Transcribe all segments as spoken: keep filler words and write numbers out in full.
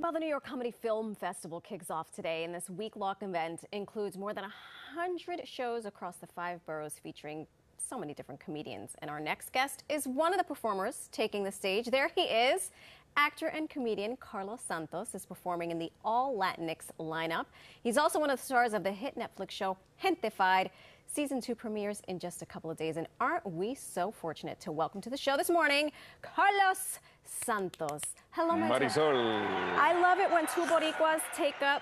Well, the New York Comedy Film Festival kicks off today, and this week-long event includes more than one hundred shows across the five boroughs featuring so many different comedians. And our next guest is one of the performers taking the stage. There he is. Actor and comedian Carlos Santos is performing in the All-Latinx lineup. He's also one of the stars of the hit Netflix show Gentefied. Season two premieres in just a couple of days. And aren't we so fortunate to welcome to the show this morning, Carlos Santos. Hello, my Marisol. Friend. I love it when two Boricuas take up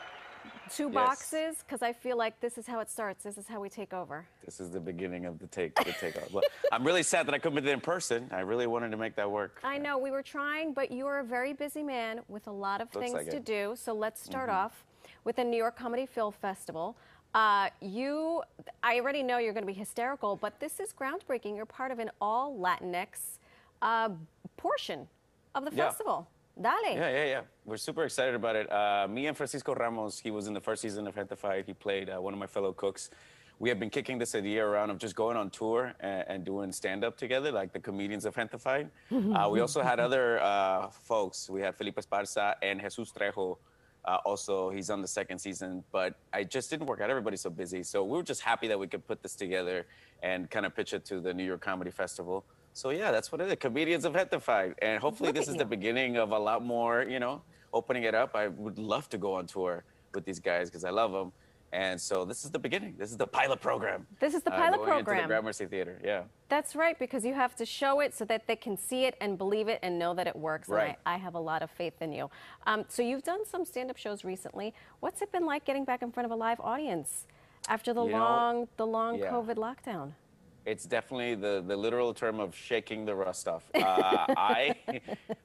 two boxes, because yes. I feel like this is how it starts. This is how we take over. This is the beginning of the take, the takeoff. Well, I'm really sad that I couldn't be there in person. I really wanted to make that work. I know, we were trying, but you are a very busy man with a lot of Looks things like to it. do. So let's start mm-hmm. off with the New York Comedy Film Festival. Uh, you, I already know you're going to be hysterical, but this is groundbreaking. You're part of an all Latinx uh, portion of the yeah. festival. Dale. Yeah, yeah, yeah. We're super excited about it. Uh, me and Francisco Ramos, he was in the first season of Gentefied. He played uh, one of my fellow cooks. We have been kicking this idea around of just going on tour and, and doing stand-up together, like the comedians of Gentefied. uh, we also had other uh, folks. We had Felipe Esparza and Jesus Trejo. Uh, also, he's on the second season, but I just didn't work out. Everybody's so busy. So we were just happy that we could put this together and kind of pitch it to the New York Comedy Festival. So yeah, that's what it is. Comedians have Gentefied. And hopefully this is the beginning of a lot more, you know, opening it up. I would love to go on tour with these guys because I love them. And so this is the beginning. This is the pilot program. This is the pilot uh, going program. Into the Gramercy Theater, yeah. That's right, because you have to show it so that they can see it and believe it and know that it works. Right. I, I have a lot of faith in you. Um, so you've done some stand-up shows recently. What's it been like getting back in front of a live audience after the you long, know, the long yeah. COVID lockdown? It's definitely the, the literal term of shaking the rust off. Uh, I,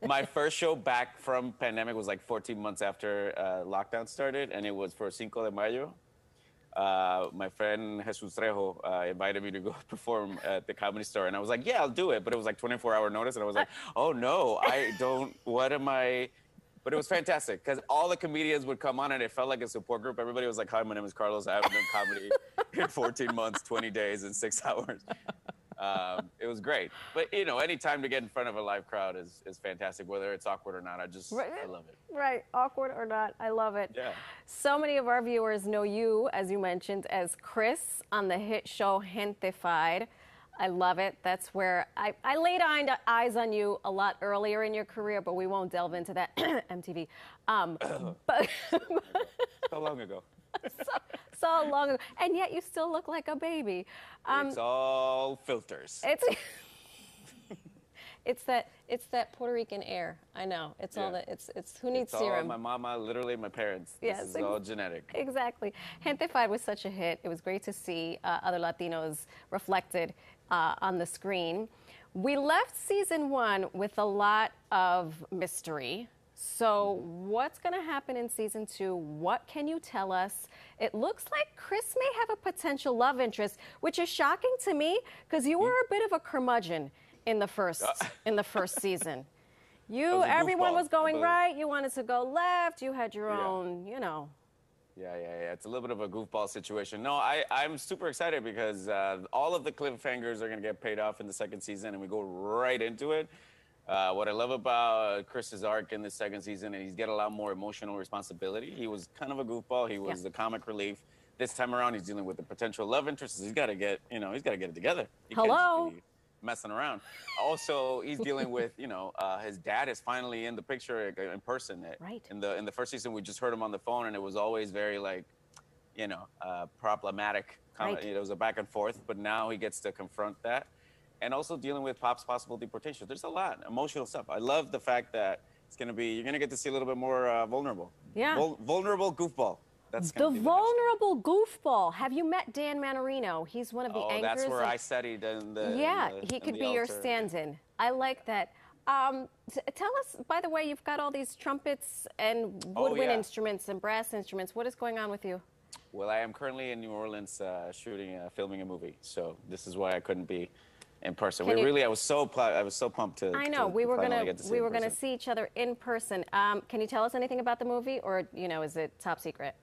my first show back from pandemic was like fourteen months after uh, lockdown started, and it was for Cinco de Mayo. Uh, my friend Jesus Trejo uh, invited me to go perform at the Comedy Store, and I was like, yeah, I'll do it. But it was like twenty-four hour notice, and I was like, oh no, I don't, what am I? But it was fantastic, because all the comedians would come on, and it felt like a support group. Everybody was like, hi, my name is Carlos. I haven't done comedy in fourteen months, twenty days, and six hours. Um, it was great. But, you know, any time to get in front of a live crowd is, is fantastic, whether it's awkward or not. I just, right. I love it. Right, awkward or not, I love it. Yeah. So many of our viewers know you, as you mentioned, as Chris on the hit show Gentefied. I love it. That's where I, I laid eyes on you a lot earlier in your career, but we won't delve into that. M T V. Um, but so long ago. so, so long ago. And yet you still look like a baby. Um, it's all filters. It's it's that it's that Puerto Rican air. I know. It's yeah. all that. It's it's who needs it's serum? All my mama, literally my parents. Yes, this is ex all genetic. Exactly. Gentefied was such a hit. It was great to see uh, other Latinos reflected Uh, on the screen. We left season one with a lot of mystery. So what's going to happen in season two? What can you tell us? It looks like Chris may have a potential love interest, which is shocking to me because you were a bit of a curmudgeon in the first in the first season. You was everyone was going right. You wanted to go left. You had your yeah. own, you know. Yeah, yeah, yeah. It's a little bit of a goofball situation. No, I, I'm super excited because uh, all of the cliffhangers are going to get paid off in the second season, and we go right into it. Uh, what I love about Chris's arc in the second season, and he's got a lot more emotional responsibility. He was kind of a goofball. He was yeah. the comic relief. This time around, he's dealing with the potential love interests. He's got to get, you know, he's got to get it together. He Hello. Can't be messing around. Also, he's dealing with, you know, uh, his dad is finally in the picture in person. Right. In the in the first season, we just heard him on the phone, and it was always very like, you know, uh, problematic. Right. It was a back and forth, but now he gets to confront that, and also dealing with Pop's possible deportation. There's a lot emotional stuff. I love the fact that it's gonna be you're gonna get to see a little bit more uh, vulnerable. Yeah. Vul vulnerable goofball. That's the vulnerable the goofball. Have you met Dan Manarino? He's one of the oh, anchors. Oh, that's where and... I studied. In the, yeah, in the, he could be altar. your stand-in. I like that. Um, tell us, by the way, you've got all these trumpets and woodwind oh, yeah. instruments and brass instruments. What is going on with you? Well, I am currently in New Orleans uh, shooting, uh, filming a movie. So this is why I couldn't be in person. Can we you... really, I was so, I was so pumped to. I know to we were gonna, to we were gonna see each other in person. Um, can you tell us anything about the movie, or you know, is it top secret?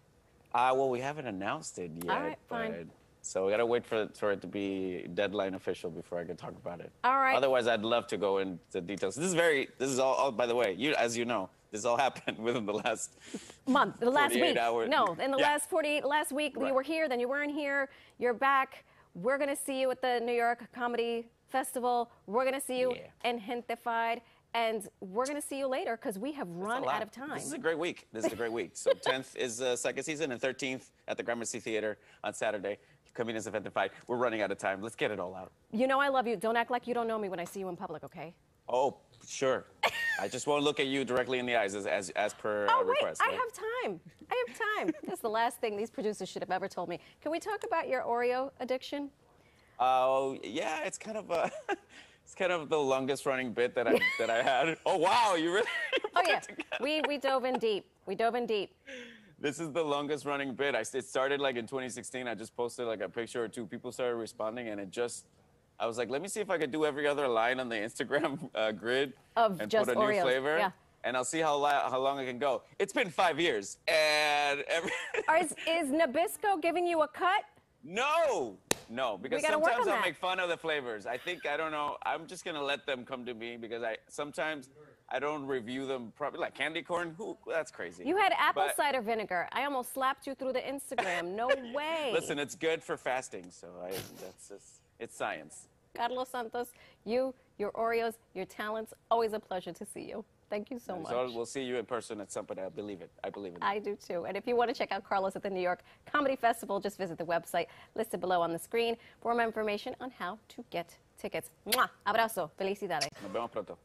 Uh, well, we haven't announced it yet, right, but fine. So we gotta wait for, for it to be deadline official before I can talk about it. All right. Otherwise, I'd love to go into details. This is very, this is all, all by the way, you, as you know, this all happened within the last month, the last week. Hours. No, in the yeah. last forty-eight, last week, right. You were here, then you weren't here, you're back. We're gonna see you at the New York Comedy Festival. We're gonna see you yeah. in Gentefied. And we're going to see you later because we have run out of time. This is a great week. This is a great week. So tenth is the uh, second season and thirteenth at the Gramercy Theater on Saturday. Comedians of Gentefied. We're running out of time. Let's get it all out. You know I love you. Don't act like you don't know me when I see you in public, okay? Oh, sure. I just won't look at you directly in the eyes as, as, as per uh, oh, wait, request. Right? I have time. I have time. That's the last thing these producers should have ever told me. Can we talk about your Oreo addiction? Oh, uh, yeah. It's kind of a... It's kind of the longest running bit that I that I had. Oh wow, you really you Oh yeah. We we dove in deep. We dove in deep. This is the longest running bit. I it started like in twenty sixteen. I just posted like a picture or two. People started responding and it just I was like, let me see if I could do every other line on the Instagram uh, grid of and just put a Oreos. New flavor. Yeah. And I'll see how la how long I can go. It's been five years. And every is, is Nabisco giving you a cut? No. No, because sometimes I'll that. make fun of the flavors. I think, I don't know, I'm just going to let them come to me because I sometimes I don't review them properly. Like candy corn, who, that's crazy. You had apple but, cider vinegar. I almost slapped you through the Instagram. No way. Listen, it's good for fasting, so I, that's just, it's science. Carlos Santos, you, your Oreos, your talents, always a pleasure to see you. Thank you so much. So we'll see you in person at some point. I believe it. I believe it. I do, too. And if you want to check out Carlos at the New York Comedy Festival, just visit the website listed below on the screen for more information on how to get tickets. Mwah! Abrazo. Felicidades. Nos vemos pronto.